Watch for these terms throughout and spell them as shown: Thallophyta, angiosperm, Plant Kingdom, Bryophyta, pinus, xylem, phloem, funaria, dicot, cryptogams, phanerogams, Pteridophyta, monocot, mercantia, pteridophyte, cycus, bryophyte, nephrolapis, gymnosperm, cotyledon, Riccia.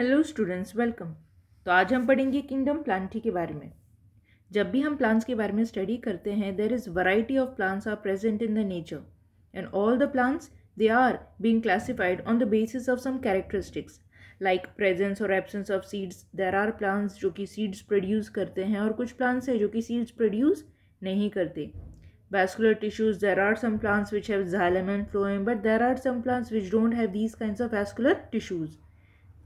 Hello students, welcome. तो आज हम पढ़ेंगे किंगडम प्लांटी के बारे में। जब भी हम प्लांट्स के बारे में स्टडी करते हैं, there is variety of plants are present in the nature and all the plants they are being classified on the basis of some characteristics like presence और absence of seeds. There are plants जो कि seeds produce करते हैं और कुछ plants हैं जो कि सीड्स प्रोड्यूस नहीं करते। vascular tissues, there are some plants which have xylem and phloem, but there are some plants which don't have these kinds of vascular tissues.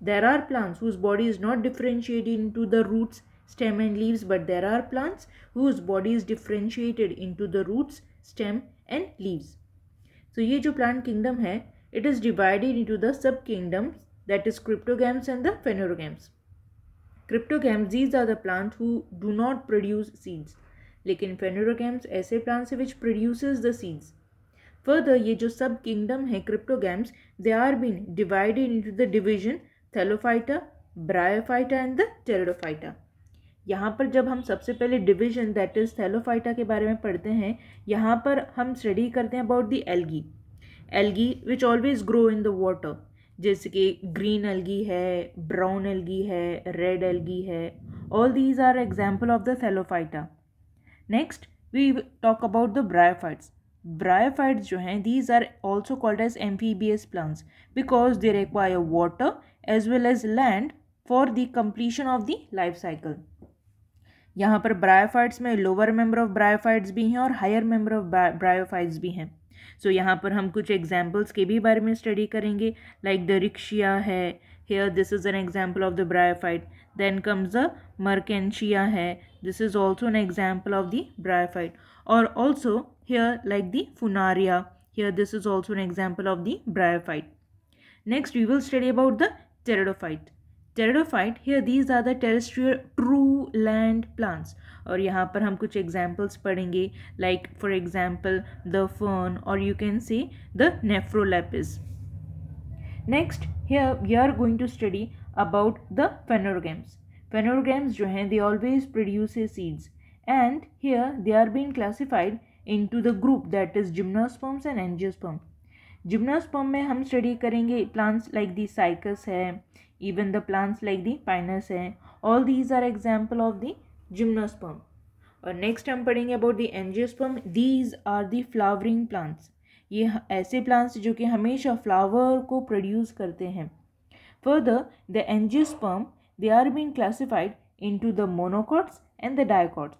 There are plants whose body is not differentiated into the roots, stem and leaves, but there are plants whose body is differentiated into the roots, stem and leaves. So ये जो plant kingdom है, it is divided into the sub kingdoms, that is cryptogams and the phanerogams. Cryptogams, these are the plants who do not produce seeds. लेकिन phanerogams ऐसे plants हैं which produces the seeds. Further ये जो सब kingdom है cryptogams, they are been divided into the division thallophyta, bryophyta and the pteridophyta. यहाँ पर जब हम सबसे पहले डिवीजन दैट इज थैलोफाइटा के बारे में पढ़ते हैं, यहाँ पर हम स्टडी करते हैं about the algae. Algae which always grow in the water, जैसे कि ग्रीन एल्गी है, ब्राउन एल्गी है, रेड एल्गी है, all these are example of the thallophyta. Next we talk about the bryophytes. Bryophytes जो हैं, these are also called as amphibious plants because they require water as well as land for the completion of the life cycle. यहाँ पर bryophytes में lower member of bryophytes भी हैं और higher member of bryophytes भी हैं। सो यहाँ पर हम कुछ एग्जाम्पल्स के भी बारे में स्टडी करेंगे, लाइक द रिक्शिया है, here this is an example of the bryophyte, then comes the mercantia hai, this is also an example of the bryophyte, or also here like the funaria, here this is also an example of the bryophyte. Next we will study about the pteridophyte. Pteridophyte, here these are the terrestrial true land plants, और यहाँ पर हम कुछ examples पढ़ेंगे, like for example the fern or you can say the nephrolapis. Next here we are going to study about the phanerogams. Phanerogams जो हैं, they always produce seeds and here they are being classified into the group that is gymnosperms and angiosperm. Gymnosperm में हम study करेंगे plants like the cycus है, even the plants like the pinus है, all these are example of the gymnosperm. और next हम पढ़ेंगे about the angiosperm. These are the flowering plants. ये ऐसे प्लांट्स जो कि हमेशा फ्लावर को प्रोड्यूस करते हैं। Further the angiosperm, they are been classified into the monocots and the dicots.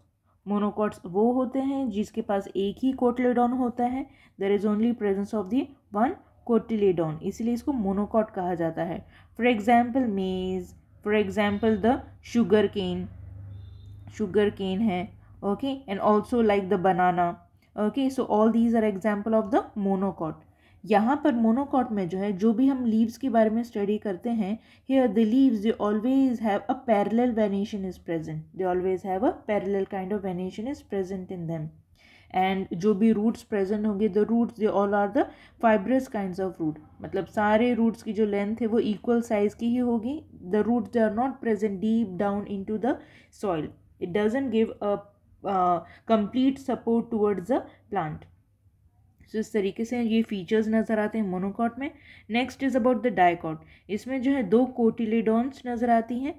Monocots वो होते हैं जिसके पास एक ही कोटिलेडॉन होता है, there is only presence of the one cotyledon, इसीलिए इसको मोनोकॉट कहा जाता है। For example maize, for example the sugar cane है, okay, and also like the banana, okay, so all these are example of the monocot. यहाँ पर monocot में जो है, जो भी हम लीव्स के बारे में स्टडी करते हैं, here the leaves they always have a parallel venation is present, they always have a parallel kind of venation is present in them. And जो भी रूट्स प्रेजेंट होंगे, the roots they all are the fibrous kind of root, मतलब सारे roots की जो length है वो equal size की ही होगी। The roots they are not present deep down in to the soil, it doesn't give a complete support towards the plant. So इस तरीके से ये फीचर्स नज़र आते हैं मोनोकॉट में। Next is about the dicot. इसमें जो है दो कोटिलेडॉन्स नज़र आती हैं,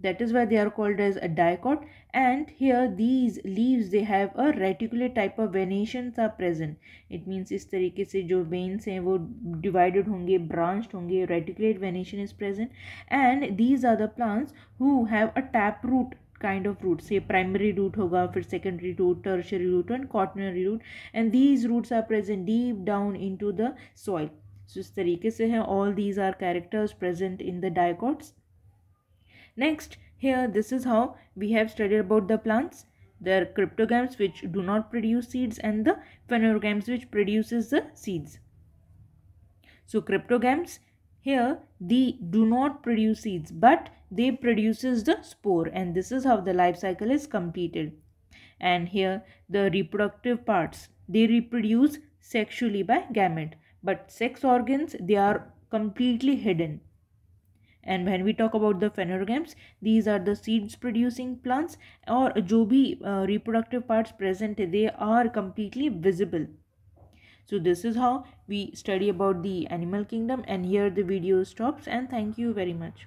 that is why they are called as a dicot, and here these leaves they have a reticulate type of venations are present. It means इस तरीके से जो वेन्स हैं वो डिवाइडेड होंगे, ब्रांच्ड होंगे, reticulate venation is present, and these are the plants who have a tap root kind of roots. ये primary root होगा, फिर secondary root, tertiary root and quaternary root, and these roots are present deep down into the soil. So इस तरीके से है, all these are characters present in the dicots. Next here this is how we have studied about the plants. There are cryptogams which do not produce seeds and the phanerogams which produces the seeds. So cryptogams, here they do not produce seeds but they produces the spore, and this is how the life cycle is completed. And here the reproductive parts, they reproduce sexually by gamete, but sex organs they are completely hidden. And when we talk about the phanerogams, these are the seeds producing plants, or jo bhi reproductive parts present, they are completely visible. So this is how we study about the animal kingdom, and here the video stops, and thank you very much.